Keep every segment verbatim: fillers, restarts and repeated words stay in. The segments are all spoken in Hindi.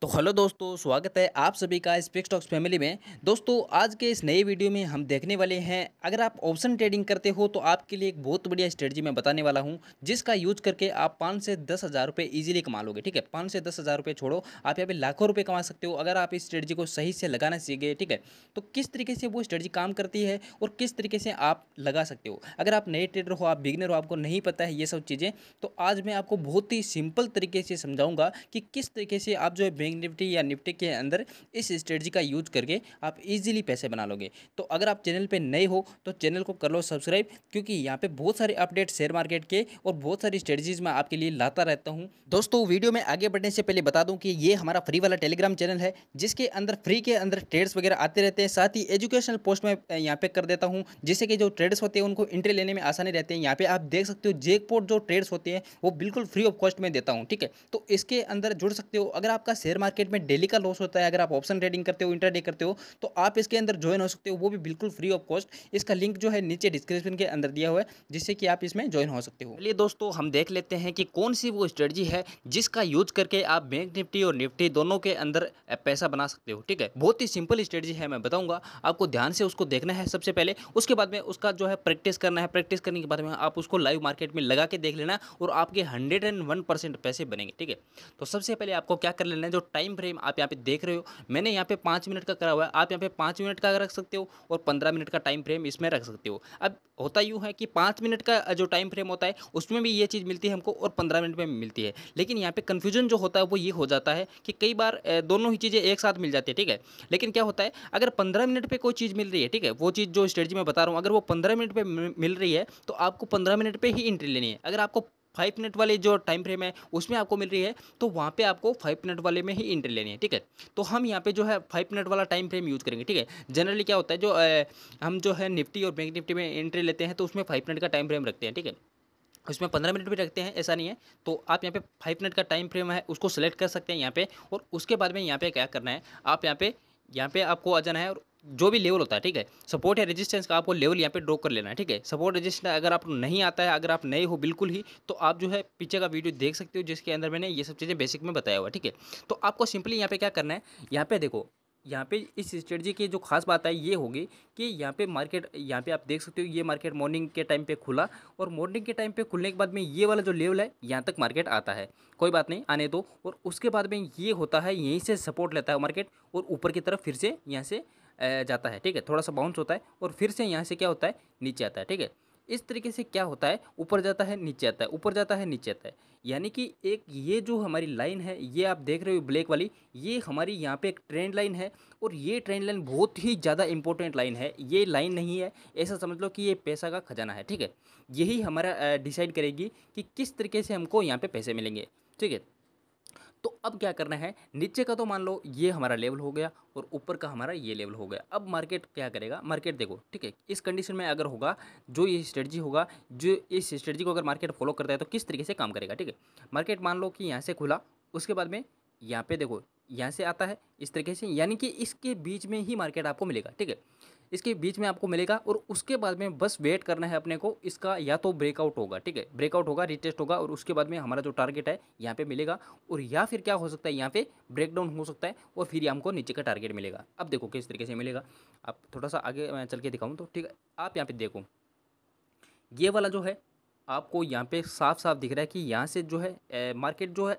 तो हेलो दोस्तों, स्वागत है आप सभी का इस पिकस्टॉक्स फैमिली में। दोस्तों आज के इस नए वीडियो में हम देखने वाले हैं, अगर आप ऑप्शन ट्रेडिंग करते हो तो आपके लिए एक बहुत बढ़िया स्ट्रेटजी मैं बताने वाला हूं, जिसका यूज करके आप पाँच से दस हज़ार रुपये ईजिली कमा लोगे। ठीक है, पाँच से दस हज़ार रुपये छोड़ो, आप यहाँ पे लाखों रुपये कमा सकते हो अगर आप इस स्ट्रेटजी को सही से लगाना सीख गए। ठीक है, तो किस तरीके से वो स्ट्रेटजी काम करती है और किस तरीके से आप लगा सकते हो, अगर आप नए ट्रेडर हो, आप बिगिनर हो, आपको नहीं पता है ये सब चीज़ें, तो आज मैं आपको बहुत ही सिंपल तरीके से समझाऊँगा कि किस तरीके से आप जो है बैंक निफ्टी या निफ्टी के अंदर इस स्ट्रेटजी का यूज करके आप इजीली पैसे बना लोगे। तो अगर आप चैनल पे नए हो तो चैनल को कर लो सब्सक्राइब, क्योंकि यहाँ पे बहुत सारे अपडेट शेयर मार्केट के और बहुत सारी स्ट्रेटजीज मैं आपके लिए लाता रहता हूँ। दोस्तों वीडियो में आगे बढ़ने से पहले बता दूँ कि ये हमारा फ्री वाला टेलीग्राम चैनल है, जिसके अंदर फ्री के अंदर ट्रेड्स वगैरह आते रहते हैं। साथ ही एजुकेशनल पोस्ट में यहाँ पे कर देता हूँ, जिससे कि जो ट्रेड्स होते हैं उनको एंट्री लेने में आसानी रहती है। यहाँ पे आप देख सकते हो जैकपॉट जो ट्रेड्स होते हैं वो बिल्कुल फ्री ऑफ कॉस्ट में देता हूँ। ठीक है, तो इसके अंदर जुड़ सकते हो। अगर आपका शेयर मार्केट में डेली का लॉस होता है, अगर आप ऑप्शन ट्रेडिंग करते हो, इंट्राडे करते हो, तो आप इसके अंदर ज्वाइन हो सकते हो, वो भी बिल्कुल फ्री ऑफ कॉस्ट। इसका लिंक जो है नीचे डिस्क्रिप्शन के अंदर दिया हुआ है, जिससे कि आप इसमें ज्वाइन हो सकते हो। चलिए दोस्तों हम देख लेते हैं कि कौन सी वो स्ट्रेटजी है जिसका यूज करके आप बैंक निफ्टी और निफ्टी दोनों के अंदर पैसा बना सकते हो। ठीक है, बहुत ही सिंपल स्ट्रेटजी है, मैं बताऊँगा आपको, ध्यान से उसको देखना है सबसे पहले। उसके बाद में उसका जो है प्रैक्टिस करना है, प्रैक्टिस करने के बाद में आप उसको लाइव मार्केट में लगा के देख लेना और आपके हंड्रेड एंड वन परसेंट पैसे बनेंगे। ठीक है, तो सबसे पहले आपको क्या कर लेना है, जो टाइम फ्रेम आप यहाँ पे देख रहे हो, मैंने यहाँ पे पाँच मिनट का करा हुआ है, आप यहाँ पे पाँच मिनट का रख सकते हो और पंद्रह मिनट का टाइम फ्रेम इसमें रख सकते हो। अब होता यूँ है कि पाँच मिनट का जो टाइम फ्रेम होता है उसमें भी ये चीज़ मिलती है हमको और पंद्रह मिनट में मिलती है, लेकिन यहाँ पे कन्फ्यूजन जो होता है वो ये हो जाता है कि कई बार दोनों ही चीज़ें एक साथ मिल जाती है। ठीक है, लेकिन क्या होता है, अगर पंद्रह मिनट पर कोई चीज़ मिल रही है, ठीक है, वो चीज़ जो स्ट्रेटजी में बता रहा हूँ, अगर वो पंद्रह मिनट पर मिल रही है तो आपको पंद्रह मिनट पर ही एंट्री लेनी है। अगर आपको फाइव मिनट वाले जो टाइम फ्रेम है उसमें आपको मिल रही है तो वहाँ पे आपको फाइव मिनट वाले में ही एंट्री लेनी है। ठीक है, तो हम यहाँ पे जो है फाइव मिनट वाला टाइम फ्रेम यूज़ करेंगे। ठीक है, जनरली क्या होता है, जो ए, हम जो है निफ्टी और बैंक निफ्टी में एंट्री लेते हैं तो उसमें फाइव मिनट का टाइम फ्रेम रखते हैं। ठीक है, उसमें पंद्रह मिनट भी रखते हैं, ऐसा नहीं है। तो आप यहाँ पे फाइव मिनट का टाइम फ्रेम है उसको सेलेक्ट कर सकते हैं यहाँ पर, और उसके बाद में यहाँ पर क्या करना है, आप यहाँ पर यहाँ पर आपको आ जाना है और जो भी लेवल होता है, ठीक है, सपोर्ट या रेजिस्टेंस का आपको लेवल यहाँ पे ड्रॉ कर लेना है। ठीक है, सपोर्ट रेजिस्टेंस अगर आपको नहीं आता है, अगर आप नए हो बिल्कुल ही, तो आप जो है पीछे का वीडियो देख सकते हो, जिसके अंदर मैंने ये सब चीज़ें बेसिक में बताया हुआ। ठीक है, तो आपको सिंपली यहाँ पे क्या करना है, यहाँ पे देखो, यहाँ पे इस स्ट्रेटजी की जो खास बात है ये होगी कि यहाँ पे मार्केट, यहाँ पे आप देख सकते हो, ये मार्केट मॉर्निंग के टाइम पे खुला और मॉर्निंग के टाइम पे खुलने के बाद में ये वाला जो लेवल है यहाँ तक मार्केट आता है, कोई बात नहीं, आने दो, और उसके बाद में ये होता है, यहीं से सपोर्ट लेता है मार्केट और ऊपर की तरफ फिर से यहाँ से जाता है। ठीक है, थोड़ा सा बाउंस होता है और फिर से यहाँ से क्या होता है, नीचे आता है। ठीक है, इस तरीके से क्या होता है, ऊपर जाता है नीचे आता है, ऊपर जाता है नीचे आता है, यानी कि एक ये जो हमारी लाइन है, ये आप देख रहे हो ब्लैक वाली, ये हमारी यहाँ पे एक ट्रेंड लाइन है और ये ट्रेंड लाइन बहुत ही ज़्यादा इंपॉर्टेंट लाइन है। ये लाइन नहीं है, ऐसा समझ लो कि ये पैसा का खजाना है। ठीक है, यही हमारा डिसाइड करेगी कि किस तरीके से हमको यहाँ पर पैसे मिलेंगे। ठीक है, तो अब क्या करना है, नीचे का तो मान लो ये हमारा लेवल हो गया और ऊपर का हमारा ये लेवल हो गया। अब मार्केट क्या करेगा, मार्केट देखो, ठीक है, इस कंडीशन में अगर होगा जो ये स्ट्रेटजी होगा, जो इस स्ट्रेटजी को अगर मार्केट फॉलो करता है तो किस तरीके से काम करेगा। ठीक है, मार्केट मान लो कि यहाँ से खुला, उसके बाद में यहाँ पे देखो यहाँ से आता है इस तरीके से, यानी कि इसके बीच में ही मार्केट आपको मिलेगा। ठीक है, इसके बीच में आपको मिलेगा और उसके बाद में बस वेट करना है अपने को, इसका या तो ब्रेकआउट होगा, ठीक है, ब्रेकआउट होगा, रिटेस्ट होगा और उसके बाद में हमारा जो टारगेट है यहाँ पे मिलेगा, और या फिर क्या हो सकता है, यहाँ पे ब्रेकडाउन हो सकता है और फिर हमको नीचे का टारगेट मिलेगा। अब देखो किस तरीके से मिलेगा, आप थोड़ा सा आगे चल के दिखाऊँ तो, ठीक है, आप यहाँ पर देखो ये वाला जो है आपको यहाँ पर साफ साफ दिख रहा है कि यहाँ से जो है मार्केट जो है,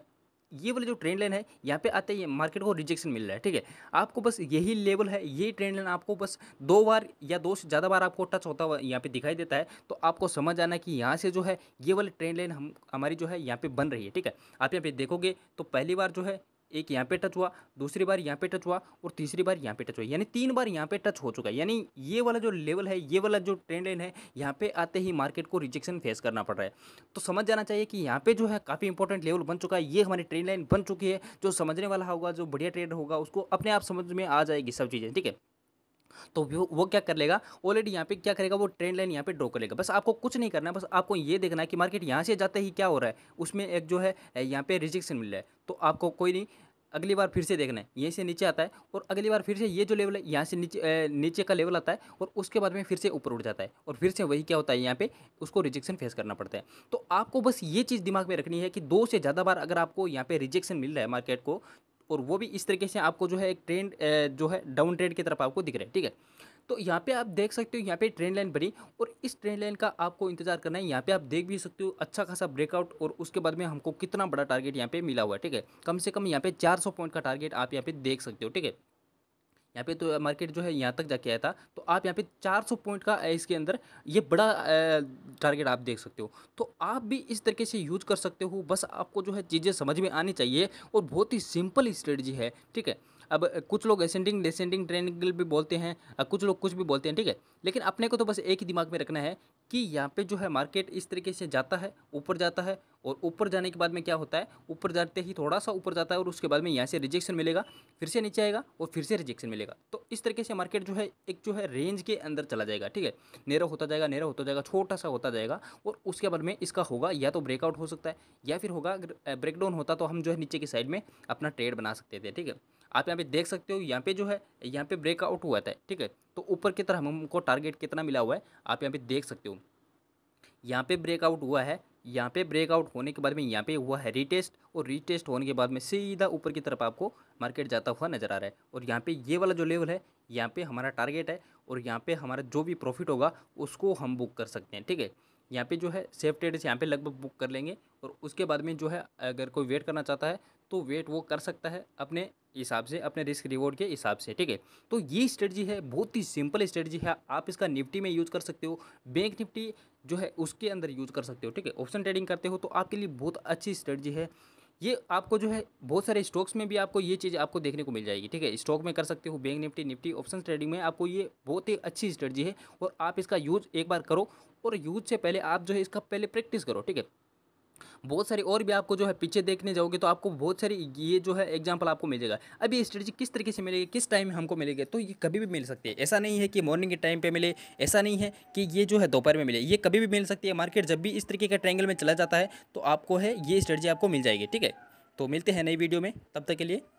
ये वाली जो ट्रेंड लाइन है यहाँ पे आते ही मार्केट को रिजेक्शन मिल रहा है। ठीक है, आपको बस यही लेवल है, ये ट्रेंड लाइन आपको बस दो बार या दो से ज़्यादा बार आपको टच होता हुआ यहाँ पे दिखाई देता है, तो आपको समझ आना कि यहाँ से जो है ये वाली ट्रेंड लाइन हम हमारी जो है यहाँ पे बन रही है। ठीक है, आप यहाँ पे देखोगे तो पहली बार जो है एक यहाँ पे टच हुआ, दूसरी बार यहाँ पे टच हुआ और तीसरी बार यहाँ पे टच हुआ, यानी तीन बार यहाँ पे टच हो चुका है, यानी ये वाला जो लेवल है, ये वाला जो ट्रेंड लाइन है, यहाँ पे आते ही मार्केट को रिजेक्शन फेस करना पड़ रहा है। तो समझ जाना चाहिए कि यहाँ पे जो है काफ़ी इंपॉर्टेंट लेवल बन चुका है, ये हमारी ट्रेंड लाइन बन चुकी है। जो समझने वाला होगा, जो बढ़िया ट्रेड होगा, उसको अपने आप समझ में आ जाएगी सब चीज़ें। ठीक है, तो वो क्या कर लेगा, ऑलरेडी यहाँ पे क्या करेगा, वो ट्रेंड लाइन यहाँ पे ड्रॉ कर लेगा। बस आपको कुछ नहीं करना है, बस आपको ये देखना है कि मार्केट यहाँ से जाते ही क्या हो रहा है, उसमें एक जो है यहाँ पे रिजेक्शन मिल रहा है, तो आपको कोई नहीं, अगली बार फिर से देखना है, यहीं से नीचे आता है और अगली बार फिर से ये जो लेवल है यहाँ से नीचे नीचे का लेवल आता है और उसके बाद में फिर से ऊपर उठ जाता है और फिर से वही क्या होता है, यहाँ पे उसको रिजेक्शन फेस करना पड़ता है। तो आपको बस ये चीज़ दिमाग में रखनी है कि दो से ज़्यादा बार अगर आपको यहाँ पे रिजेक्शन मिल रहा है मार्केट को, और वो भी इस तरीके से आपको जो है एक ट्रेंड जो है डाउन ट्रेंड की तरफ आपको दिख रहा है। ठीक है, तो यहाँ पे आप देख सकते हो यहाँ पे ट्रेंड लाइन बनी और इस ट्रेंड लाइन का आपको इंतजार करना है। यहाँ पे आप देख भी सकते हो अच्छा खासा ब्रेकआउट और उसके बाद में हमको कितना बड़ा टारगेट यहाँ पे मिला हुआ है। ठीक है, कम से कम यहाँ पे चार सौ पॉइंट का टारगेट आप यहाँ पे देख सकते हो। ठीक है, यहाँ पे तो मार्केट जो है यहाँ तक जाके आया था, तो आप यहाँ पे चार सौ पॉइंट का इसके अंदर ये बड़ा टारगेट आप देख सकते हो। तो आप भी इस तरीके से यूज कर सकते हो, बस आपको जो है चीज़ें समझ में आनी चाहिए और बहुत ही सिंपल स्ट्रेटजी है। ठीक है, अब कुछ लोग असेंडिंग डिसेंडिंग ट्रायंगल भी बोलते हैं, कुछ लोग कुछ भी बोलते हैं। ठीक है, लेकिन अपने को तो बस एक ही दिमाग में रखना है कि यहाँ पे जो है मार्केट इस तरीके से जाता है, ऊपर जाता है और ऊपर जाने के बाद में क्या होता है, ऊपर जाते ही थोड़ा सा ऊपर जाता है और उसके बाद में यहाँ से रिजेक्शन मिलेगा, फिर से नीचे आएगा और फिर से रिजेक्शन मिलेगा। तो इस तरीके से मार्केट जो है एक जो है रेंज के अंदर चला जाएगा। ठीक है, नेरो होता जाएगा नेरो होता जाएगा छोटा सा होता जाएगा और उसके बाद में इसका होगा या तो ब्रेकआउट हो सकता है या फिर होगा अगर ब्रेकडाउन होता तो हम जो है नीचे की साइड में अपना ट्रेड बना सकते थे। ठीक है, आप यहाँ पे देख सकते हो यहाँ पे जो है यहाँ पे ब्रेकआउट हुआ था। ठीक है, तो ऊपर की तरफ हमको टारगेट कितना मिला हुआ है आप यहाँ पे देख सकते हो। यहाँ पे ब्रेकआउट हुआ है, यहाँ पे ब्रेकआउट होने के बाद में यहाँ पे हुआ है रीटेस्ट और रीटेस्ट होने के बाद में सीधा ऊपर की तरफ आपको मार्केट जाता हुआ नजर आ रहा है। और यहाँ पे ये वाला जो लेवल है यहाँ पे हमारा टारगेट है और यहाँ पे हमारा जो भी प्रॉफिट होगा उसको हम बुक कर सकते हैं। ठीक है, यहाँ पे जो है सेफ ट्रेड्स यहाँ पे लगभग बुक कर लेंगे और उसके बाद में जो है अगर कोई वेट करना चाहता है तो वेट वो कर सकता है अपने हिसाब से, अपने रिस्क रिवॉर्ड के हिसाब से। ठीक है, तो ये स्ट्रेटजी है, बहुत ही सिंपल स्ट्रेटजी है। आप इसका निफ्टी में यूज़ कर सकते हो, बैंक निफ्टी जो है उसके अंदर यूज़ कर सकते हो। ठीक है, ऑप्शन ट्रेडिंग करते हो तो आपके लिए बहुत अच्छी स्ट्रेटजी है। ये आपको जो है बहुत सारे स्टॉक्स में भी आपको ये चीज़ आपको देखने को मिल जाएगी। ठीक है, स्टॉक में कर सकते हो, bank Nifty Nifty option trading में आपको ये बहुत ही अच्छी स्ट्रेटजी है और आप इसका यूज़ एक बार करो और यूज से पहले आप जो है इसका पहले प्रैक्टिस करो। ठीक है, बहुत सारी और भी आपको जो है पीछे देखने जाओगे तो आपको बहुत सारी ये जो है एग्जांपल आपको मिलेगा। अब ये स्ट्रेटजी किस तरीके से मिलेगी, किस टाइम में हमको मिलेगी, तो ये कभी भी मिल सकती है। ऐसा नहीं है कि मॉर्निंग के टाइम पे मिले, ऐसा नहीं है कि ये जो है दोपहर में मिले, ये कभी भी मिल सकती है। मार्केट जब भी इस तरीके का ट्रायंगल में चला जाता है तो आपको है ये स्ट्रेटजी आपको मिल जाएगी। ठीक है, तो मिलते हैं नई वीडियो में, तब तक के लिए।